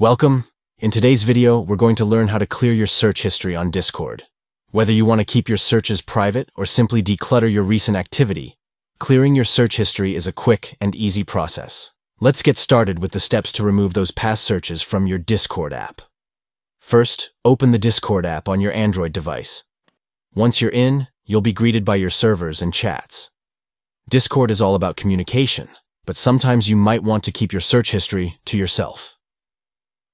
Welcome. In today's video, we're going to learn how to clear your search history on Discord. Whether you want to keep your searches private or simply declutter your recent activity, clearing your search history is a quick and easy process. Let's get started with the steps to remove those past searches from your Discord app. First, open the Discord app on your Android device. Once you're in, you'll be greeted by your servers and chats. Discord is all about communication, but sometimes you might want to keep your search history to yourself.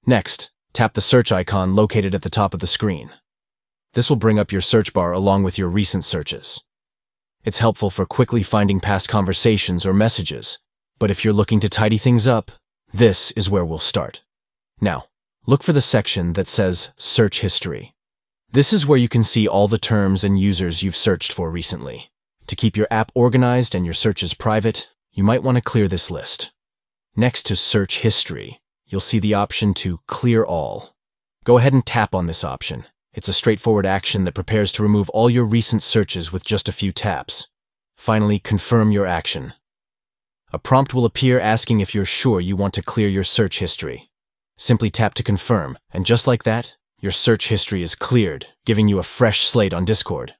Next, tap the search icon located at the top of the screen. This will bring up your search bar along with your recent searches. It's helpful for quickly finding past conversations or messages, but if you're looking to tidy things up, this is where we'll start. Now, look for the section that says Search History. This is where you can see all the terms and users you've searched for recently. To keep your app organized and your searches private, you might want to clear this list. Next to Search History, you'll see the option to Clear All. Go ahead and tap on this option. It's a straightforward action that prepares to remove all your recent searches with just a few taps. Finally, confirm your action. A prompt will appear asking if you're sure you want to clear your search history. Simply tap to confirm, and just like that, your search history is cleared, giving you a fresh slate on Discord.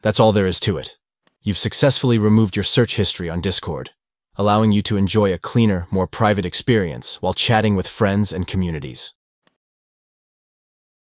That's all there is to it. You've successfully removed your search history on Discord, allowing you to enjoy a cleaner, more private experience while chatting with friends and communities.